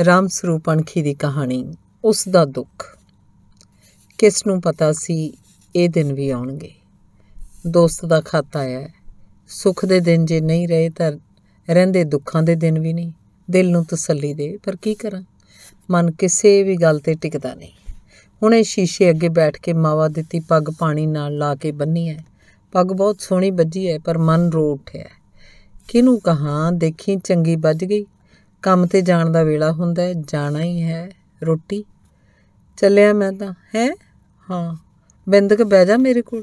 राम सरूप अणखी दी कहानी, उसका दुख। किस नूं पता सी ये दिन भी आउणगे। दोस्त दा खाता आया, सुख दे दिन जे नहीं रहे तां रहिंदे दुखां दे दिन भी नहीं। दिल नूं तसल्ली दे, पर की करां, मन किसी भी गल ते टिकदा नहीं। हुणे शीशे अगे बैठ के मावा दित्ती पग पाणी नाल ला के बन्नी है। पग बहुत सोहणी बज्जी है, पर मन रो उठिया। किनू कहां, देखी चंगी बज गई। ਕੰਮ ਤੇ ਜਾਣ ਦਾ ਵੇਲਾ ਹੁੰਦਾ ਹੈ, ਜਾਣਾ ਹੀ ਹੈ। ਰੋਟੀ ਚੱਲਿਆ ਮੈਂ ਤਾਂ ਹੈ। ਹਾਂ ਬਿੰਦਕ ਬਹਿ ਜਾ ਮੇਰੇ ਕੋਲ।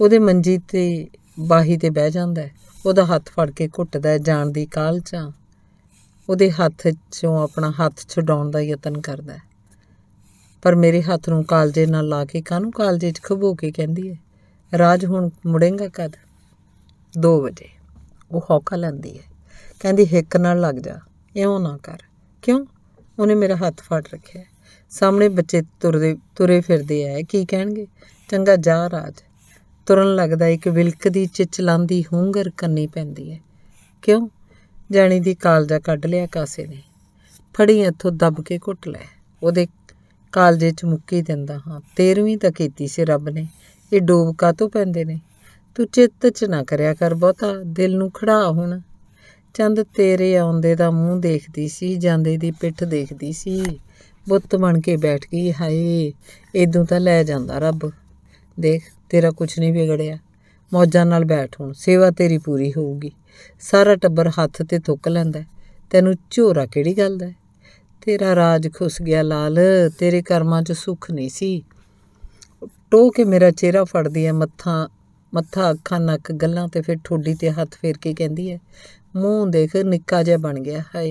ਉਹਦੇ ਮੰਜੀ ਤੇ ਬਾਹੀ ਤੇ ਬਹਿ ਜਾਂਦਾ। ਉਹਦਾ ਹੱਥ ਫੜ ਕੇ ਘੁੱਟਦਾ, ਜਾਣ ਦੀ ਕਾਹਲ 'ਚ ਉਹਦੇ ਹੱਥ 'ਚੋਂ ਆਪਣਾ ਹੱਥ ਛਡਾਉਣ ਦਾ ਯਤਨ ਕਰਦਾ, ਪਰ ਮੇਰੇ ਹੱਥ ਨੂੰ ਕਾਲਜੇ ਨਾਲ ਲਾ ਕੇ ਕਾਹਨੂੰ ਕਾਲਜੇ 'ਚ ਖਬੋ ਕੇ ਕਹਿੰਦੀ ਹੈ, ਰਾਜ ਹੁਣ ਮੁੜੇਂਗਾ ਕਦ? 2 ਵਜੇ। ਉਹ ਹੌਕਾ ਲੈਂਦੀ ਹੈ, कहती हिक न लग जा, इं ना कर। क्यों? उन्हें मेरा हथ फड़ रखे। सामने बच्चे तुरे फिरते है, की कहे? चंगा जा राज। तुरन लगता एक विलकदी चिचलांदी हूंगर कन्नी पैंदी है। क्यों? जानी दी कालजा कढ लिया कासे ने। फड़ी इथों दब के घुट लै। उहदे कालजे च मुक्की दिंदा। हाँ 13वीं तां कीती सी रब ने, ये डूब काहतों पैंदे ने? तू चित च ना करिया कर बहुता, दिल नूं खड़ा हुण। चंद तेरे आउंदे दा मूँह देखती सी, जांदे दी पिठ देखती सी। बुत बन के बैठ गई। हाय इदों तां लै जांदा रब। देख तेरा कुछ नहीं बिगड़िया, मौजां नाल बैठ हुण, सेवा तेरी पूरी होऊगी। सारा टब्बर हत्थ ते थुक लैंदा, तैनूं झोरा किहड़ी गल दा? तेरा राज खुस गया लाल, तेरे कर्मां च सुख नहीं सी। टो के मेरा चेहरा फड़दी है, मत्था अखां नक्क गल्लां, ते फिर ठोडी ते हत्थ फेर के कहंदी है, मूँह देख निक्का जिहा बन गया। हाए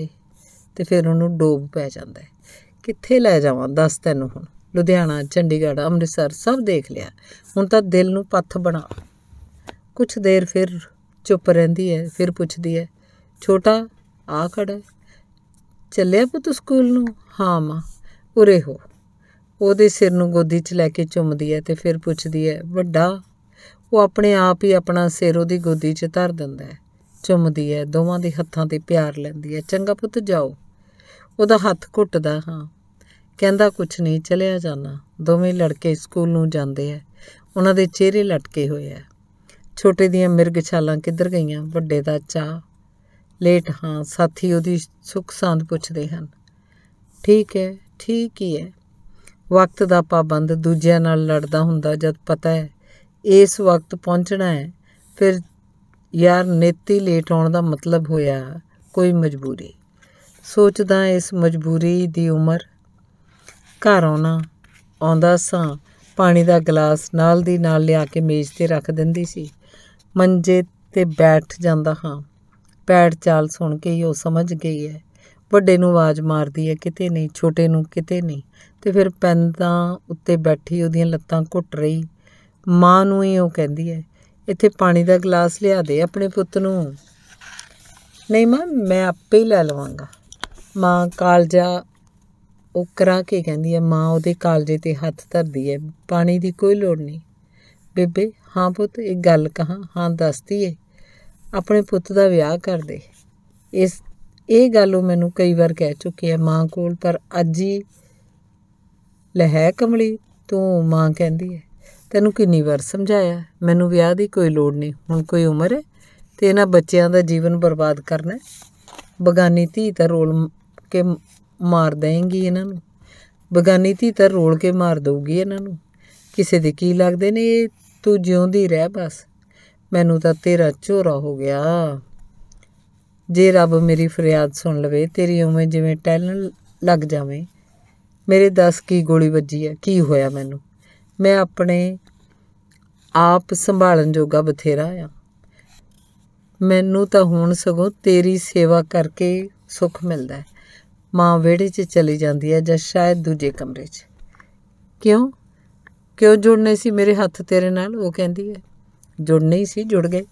तो फिर उन्होंने डोब पै जाता है। कित्थे लै जावां दस तैनूं? हुण लुधियाना, चंडीगढ़, अमृतसर सब देख लिया, हुण तां दिल नूं पत्थ बना। कुछ देर फिर चुप रहिंदी है, फिर पुछदी है, छोटा आ खड़ा चलिया पुत स्कूल नूं? हाँ माँ उरे हो। उहदे सिर नूं गोदी च लैके चुमदी है, तो फिर पुछदी है, वड्डा? वो अपने आप ही अपना सिर उहदी गोदी च धर दिंदा है, चुमदी है, दोवां दे हत्थां ते प्यार लैंदी है। चंगा पुत जाओ। उहदा हत्थ घुटदा। हाँ कहंदा कुछ नहीं, चलिया जाना। दोवें लड़के स्कूल नूं जांदे है। उहनां दे चेहरे लटके होए है। छोटे दियां मिर्गछालां किधर गईयां, वड्डे दा चाह लेट। हाँ साथी उहदी सुख सांद पुछदे हन। ठीक है, ठीक ही है। वक्त दा पाबंद दूजिआं नाल लड़दा हुंदा, जद पता है इस वक्त पहुंचना है, फिर यार नेती लेट आने का मतलब होया कोई मजबूरी। सोचदा इस मजबूरी दी उमर। घर आना आंदा सां, पानी का गिलास नाल दी नाल लिया के मेज़ ते रख दिंदी सी। मंजे ते बैठ जांदा। हाँ पैर चाल सुन के ही वो समझ गई है। वड्डे नूं आवाज़ मारदी है, किते नहीं, छोटे नूं किते नहीं, ते फिर पैंदा उत्ते बैठी उहदियां लत्तां घुट रही। मां नूं ही वो कहंदी है, इत्थे पानी का गिलास लिया दे अपने पुत नूं। नहीं मां मैं आपे ही लै लवांगा। मां कालजा वो करा के कहंदी है। मां उहदे कालजे ते हत्थ धरदी है, पानी की कोई लोड़ नहीं बेबे। हाँ पुत एक गल कहां? हाँ दसदी है। अपने पुत दा विआह कर दे। इस ये गल वो मैनूं कई बार कह चुकी है मां कोल, पर अज ही लहै कमली तूं। मां कहंदी है, तैनूं कितनी बार समझाया, मैनूं विआह दी कोई लोड़ नहीं। हुण कोई उमर है ते इन्हां बच्चियां दा जीवन बर्बाद करना है। बगानी धी तां रोल के मार देंगी इन्हां नूं। बगानी धी तां रोल के मार देऊगी इन्हां नूं। किसे दे की लगदे ने? तूं जिउंदी रह बस। मैनूं तां तेरा झोरा हो गया। जे रब मेरी फरियाद सुन लवे, तेरी उमें जिवें टहलन लग जावें। मेरे दस की गोली वज्जी है, की होया मैनूं? मैं अपने आप संभालन जोगा बथेरा आ। मैनू तो हुण सगों तेरी सेवा करके सुख मिलता है। माँ वेहड़े च चली जाती है, या शायद दूजे कमरे च। क्यों क्यों जुड़ने सी मेरे हत्थ तेरे नाल? वो कहती है, जुड़ने ही सी, जुड़ गए।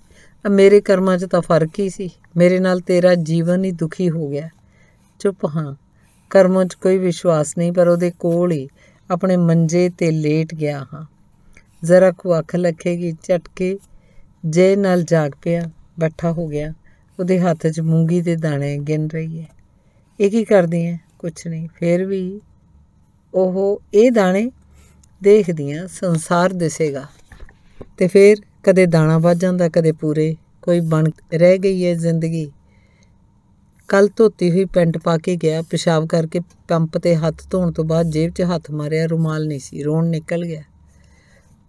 मेरे कर्मां च तां फर्क ही सी, मेरे नाल तेरा जीवन ही दुखी हो गया। चुप। हाँ कर्मां च कोई विश्वास नहीं, पर उहदे कोल ही अपने मंजे ते लेट गया। हाँ जरा को अख लखेगी, झटके जे नाल जाग पिया, बैठा हो गया। उहदे हत्थ च मूंगी दे दाणे गिन रही है। ये की करदी है कुछ नहीं, फिर भी ओह ये दाने देखदी है संसार दिसेगा। तो फिर कदे दाना बच जाता, कदे पूरे कोई बन रह गई है जिंदगी। कल धोती हुई पेंट पा के गया, पेशाब करके पंप ते हाथ धोने तो बाद जेब च हाथ मारिया, रुमाल नहीं सी, रोन निकल गया।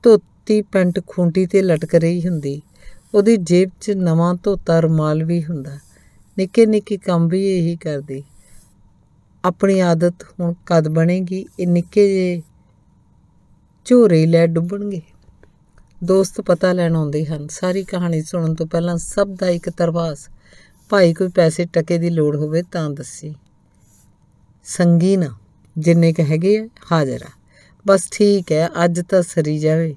धोती पेंट खूंटी ते लटक रही हुंदी, उहदी जेब च नवां धोता रुमाल भी हुंदा। निक्के निक्के काम भी यही करदी। अपनी आदत हुण कद बनेगी, ये निक्के जे झोरे लै डुबणगे। दोस्त पता लैण आउंदे हन। सारी कहानी सुणन तो पहलां सब दा एक तरवास, भाई कोई पैसे टके दी लोड़ होवे तां दसी, संगी ना जिन्ने क हैगे आ हाजरा, बस ठीक है अज तां सरी जावे।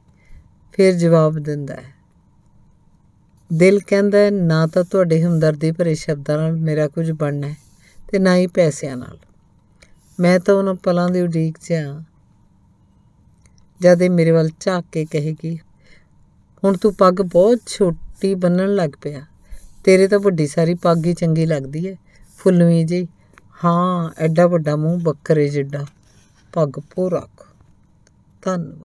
फिर जवाब दिंदा है, दिल कहता है ना तो तुहाडे हमदर्दी भरे शब्दां नाल मेरा कुछ बनना है ते ना ही पैसों नाल। मैं तो उन्हां पलां दी उडीक च हां जद मेरे वाल झाक के कहेगी, हुण तू पग बहुत छोटी बन्नण लग पिया, तेरे तो वड्डी सारी पग ही चंगी लगदी है, फुल्लवी जी, हाँ एडा वड्डा मूँह बकरे जिड्डा, पग भो रख। धन्यवाद।